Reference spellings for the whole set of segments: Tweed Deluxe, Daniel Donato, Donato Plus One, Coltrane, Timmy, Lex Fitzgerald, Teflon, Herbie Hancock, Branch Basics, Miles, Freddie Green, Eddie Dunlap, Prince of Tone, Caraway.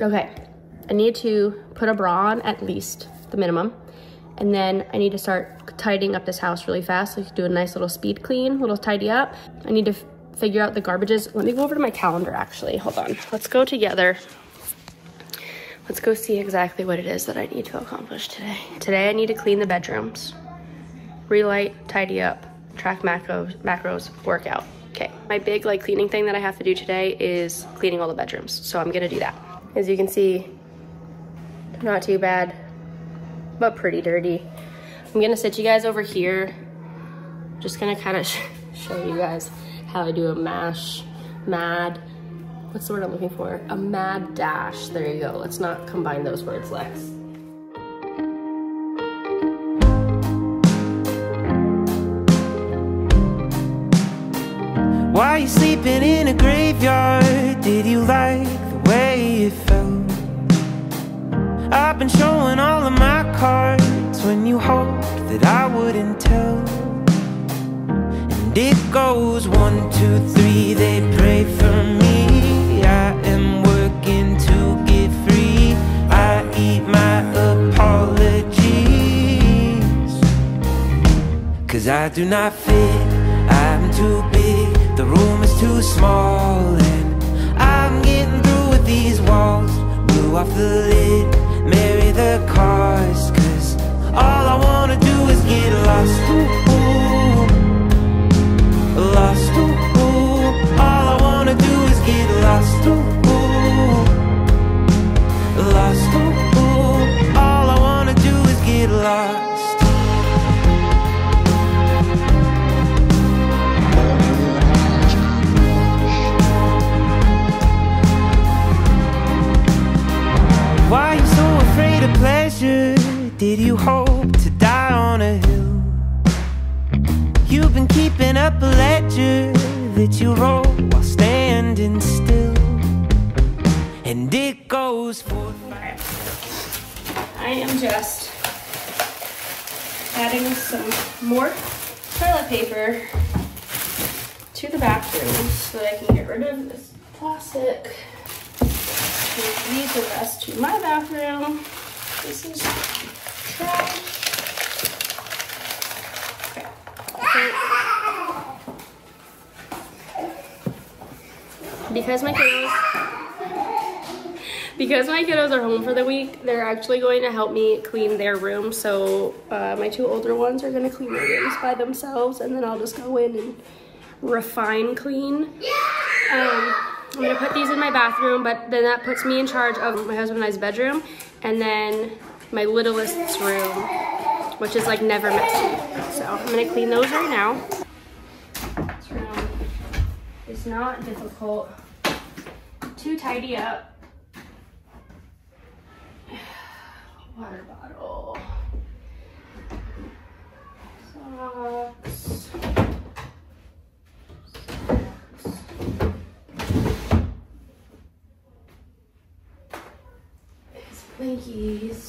Okay, I need to put a bra on, at least the minimum, and then I need to start tidying up this house really fast. So you can do a nice little speed clean, little tidy up. I need to figure out the garbages. Let me go over to my calendar, actually. Hold on. Let's go together. Let's go see exactly what it is that I need to accomplish today. Today I need to clean the bedrooms, relight, tidy up, track macros, workout. Okay, my big like cleaning thing that I have to do today is cleaning all the bedrooms. So I'm gonna do that. As you can see, not too bad, but pretty dirty. I'm gonna sit you guys over here. Just gonna kind of show you guys how I do a what's the word I'm looking for? A mad dash. There you go. Let's not combine those words, Lex. Why you sleeping in a graveyard? Did you like the way it felt? I've been showing all of my cards when you hoped that I wouldn't tell. And it goes 1, 2, 3, they pray for me. I am working to get free. I eat my apologies, 'cause I do not fit, I'm too big. The room is too small and I'm getting through with these walls. Blew off the lid, marry the cars, 'cause all I wanna do is get lost. Ooh, lost, ooh. All I wanna do is get lost. Ooh, lost, ooh. All I wanna do is get lost. Why you so afraid of pleasure? Did you hope to die on a hill? You've been keeping up a ledger that you wrote while standing still. And it goes for... Alright. I am just adding some more toilet paper to the bathroom so that I can get rid of this plastic. Leave the rest to my bathroom. This is trash. Okay. Because my kiddos are home for the week, they're actually going to help me clean their room. So my two older ones are going to clean their rooms by themselves, and then I'll just go in and refine clean. I'm gonna put these in my bathroom, but then that puts me in charge of my husband and I's bedroom, and then my littlest's room, which is like never messy. So I'm gonna clean those right now. This room is not difficult to tidy up. Water bottle. Socks. Blankies,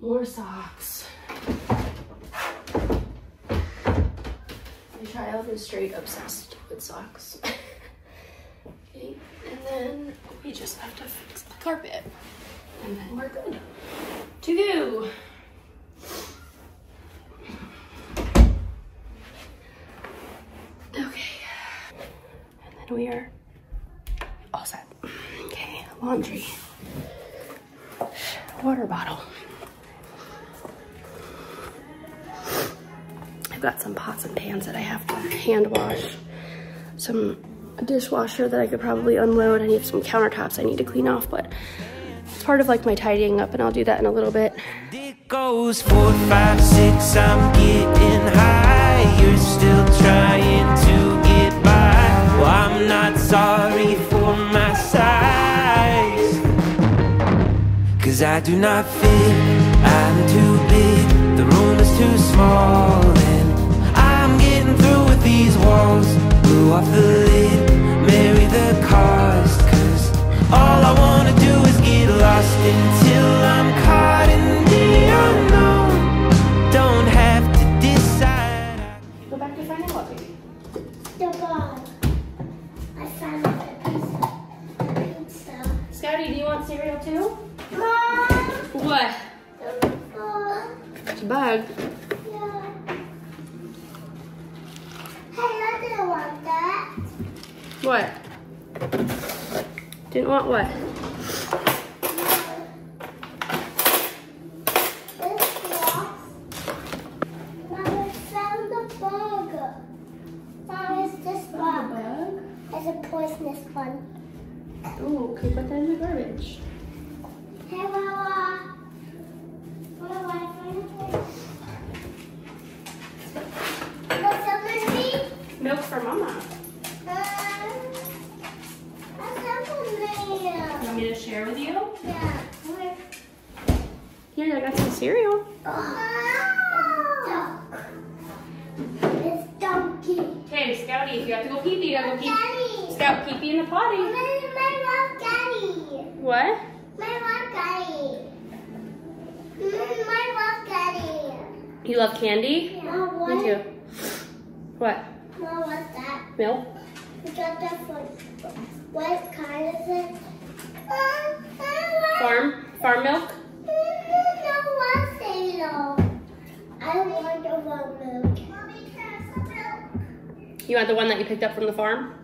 more socks. My child is straight obsessed with socks. Okay, and then we just have to fix the carpet, and then we're good to go. Okay, and then we are all set. Okay, laundry. Water bottle. I've got some pots and pans that I have to hand wash, some dishwasher that I could probably unload. I need some countertops I need to clean off, but it's part of like my tidying up, and I'll do that in a little bit. It goes 4, 5, 6, I'm getting high. You're still trying to get by. Well, I'm not sorry for my size, 'cause I do not fit, I'm too big. The room is too small and I'm getting through with these walls. Blew off the lid, marry the cost, 'cause all I wanna do is get lost until I'm caught in the unknown. Don't have to decide. Go back to find out. The ball. I found the pizza. Scotty, do you cereal too? Mom! What? It's a bug. Yeah. Hey, I didn't want that. What? Didn't want what? Ooh, okay, put that in the garbage. Hey, Mama. What do I find here? What's up, Missy? Milk for Mama. What's up with me? You want me to share with you? Yeah. Here, I got some cereal. Oh. It's donkey. Okay, Scouty, if you have to go pee-pee, you gotta go pee-pee. Scout, pee-pee in the potty. What? My mom got it. My mom got it. You love candy? Yeah. What? Me too. What? Mom, what's that? Milk? We got that for what kind is it? Farm milk? No, I say no. I want the farm milk. Mommy, can I have some milk? You want the one that you picked up from the farm?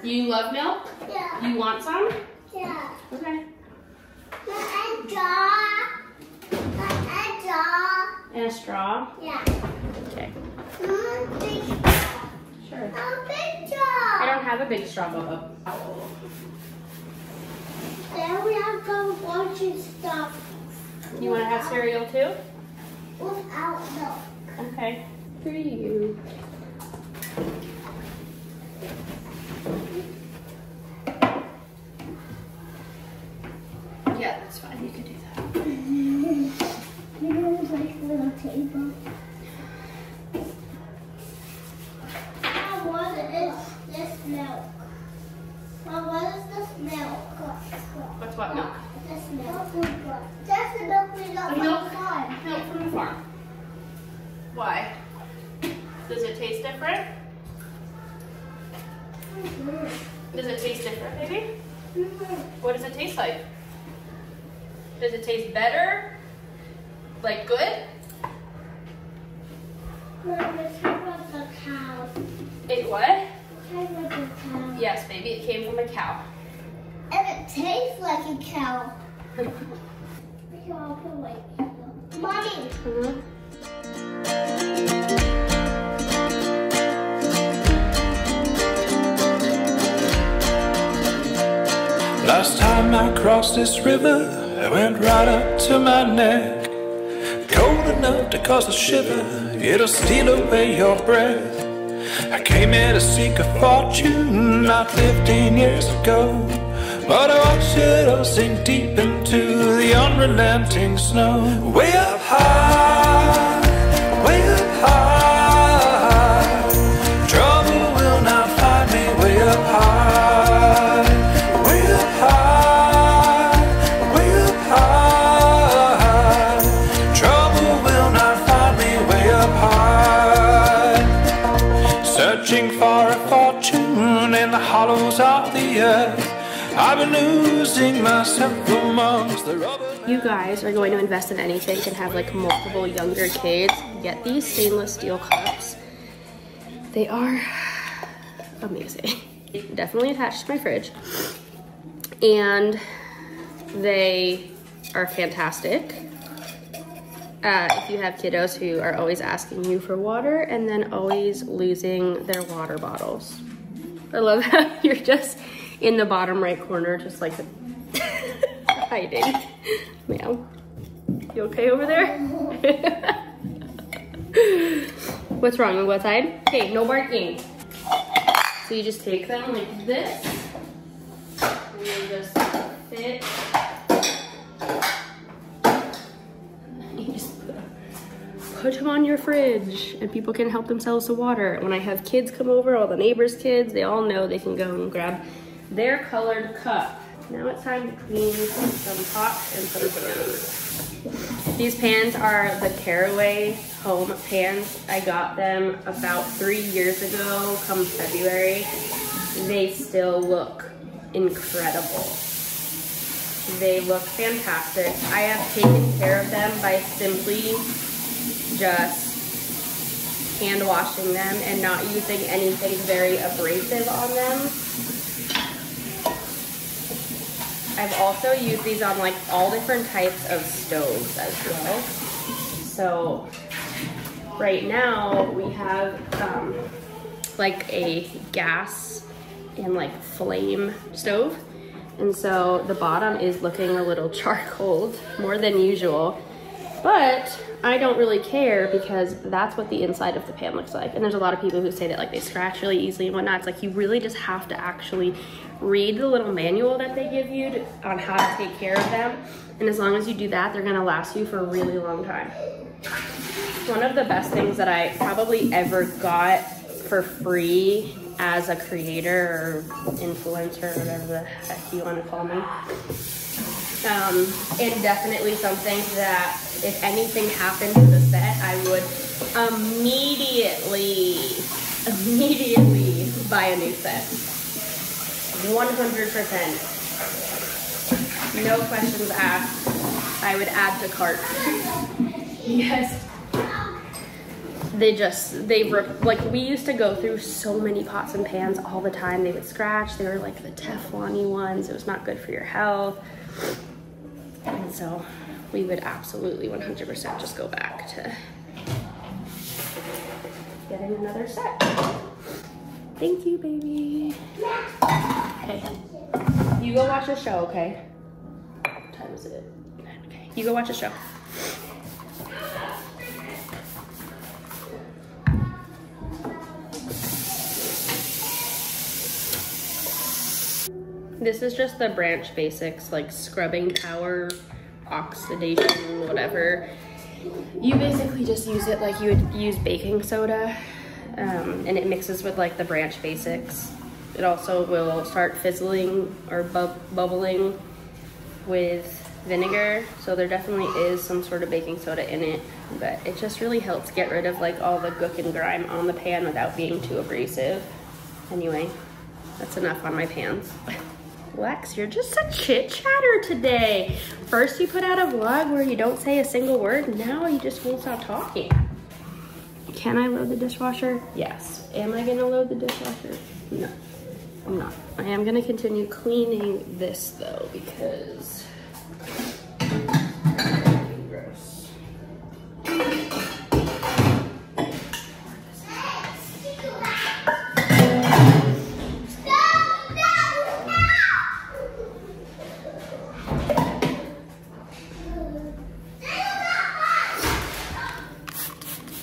You love milk? Yeah. You want some? Yeah. Okay. A straw. And a straw? Yeah. Okay. Big straw. Sure. A big straw. I don't have a big straw, Bubba. Oh. Then we have some watching stuff. You want to have cereal too? Without milk. Okay. For you. Yeah, that's fine. You can do that. You know, like a little table. What is this milk? Mom, what is this milk? What's what milk? This milk. That's the milk we got from the farm. Milk from the farm. Why? Does it taste different? Does it taste different, baby? Mm-hmm. What does it taste like? Does it taste better? Like good? Mom, it came from a cow. It what? It came from a cow. Yes, baby, it came from a cow. And it tastes like a cow. Mommy! Mm-hmm. Last time I crossed this river, I went right up to my neck. Cold enough to cause a shiver, it'll steal away your breath. I came here to seek a fortune not 15 years ago, but I watched it all sink deep into the unrelenting snow. Way up high, way up high, trouble will not find me way up high. I've been losing myself amongst the rubber. You guys are going to invest in anything and have like multiple younger kids get these stainless steel cups. They are amazing. Definitely attached to my fridge. And they are fantastic. If you have kiddos who are always asking you for water and then always losing their water bottles. I love how you're just in the bottom right corner, just like hiding. Ma'am, you okay over there? What's wrong? On what side? Okay, no barking. So you just take them like this, and then just fit. And then you just put them on your fridge and people can help themselves to water. When I have kids come over, all the neighbors' kids, they all know they can go and grab their colored cup. Now it's time to clean some pot and put it down. These pans are the Caraway home pans. I got them about 3 years ago, come February. they still look incredible. They look fantastic. I have taken care of them by simply just hand washing them and not using anything very abrasive on them. I've also used these on like all different types of stoves as well. So right now we have like a gas and like flame stove. And so the bottom is looking a little charcoaled, more than usual, but I don't really care because that's what the inside of the pan looks like. And there's a lot of people who say that like they scratch really easily and whatnot. It's like you really just have to actually read the little manual that they give you on how to take care of them. And as long as you do that, they're gonna last you for a really long time. One of the best things that I probably ever got for free as a creator or influencer or whatever the heck you wanna call me, and definitely something that if anything happened to the set, I would immediately buy a new set. 100%. No questions asked. I would add to cart. Yes. We used to go through so many pots and pans all the time. They would scratch. They were like the Teflon-y ones. It was not good for your health. And so we would absolutely 100% just go back to getting another set. Thank you, baby. Okay, you go watch a show, okay? What time is it? 9, okay. You go watch a show. This is just the Branch Basics, like scrubbing power, oxidation, whatever. You basically just use it like you would use baking soda, and it mixes with like the Branch Basics. It also will start fizzling or bubbling with vinegar. So there definitely is some sort of baking soda in it, but it just really helps get rid of like all the gook and grime on the pan without being too abrasive. Anyway, that's enough on my pans. Lex, you're just a chit chatter today. First you put out a vlog where you don't say a single word, now you just won't stop talking. Can I load the dishwasher? Yes. Am I gonna load the dishwasher? No, I'm not. I am gonna continue cleaning this though, because gross.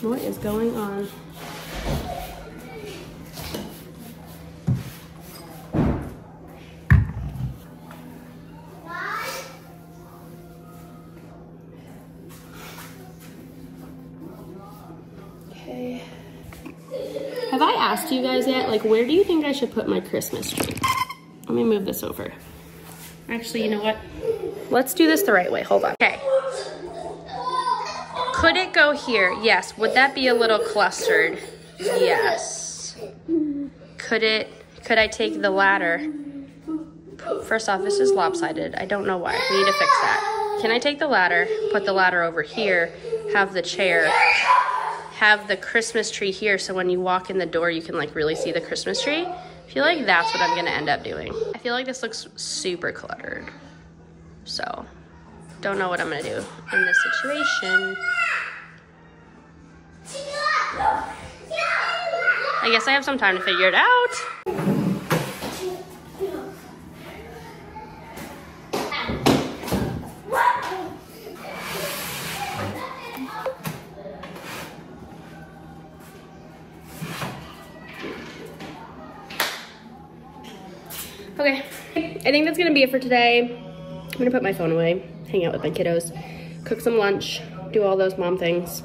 What is going on? Okay. Have I asked you guys yet? Like, where do you think I should put my Christmas tree? Let me move this over. Actually, you know what? Let's do this the right way. Hold on. Okay. Could it go here? Yes. Would that be a little clustered? Yes. Could it, could I take the ladder? First off, this is lopsided. I don't know why. We need to fix that. Can I take the ladder, put the ladder over here, have the chair, have the Christmas tree here so when you walk in the door you can like really see the Christmas tree? I feel like that's what I'm gonna end up doing. I feel like this looks super cluttered. So, don't know what I'm gonna do in this situation. I guess I have some time to figure it out. Okay, I think that's gonna be it for today. I'm gonna put my phone away, hang out with my kiddos, cook some lunch, do all those mom things.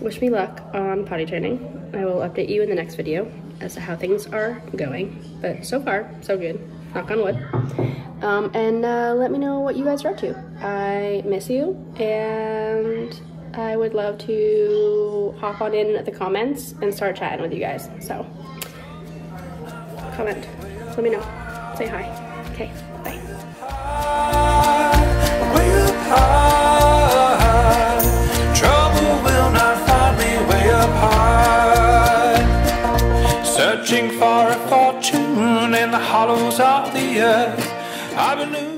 Wish me luck on potty training. I will update you in the next video as to how things are going, but so far, so good, knock on wood. Let me know what you guys are up to. I miss you, and I would love to hop on in the comments and start chatting with you guys, so. comment. Let me know. Say hi. Okay, bye. Searching for a fortune in the hollows of the earth. I believe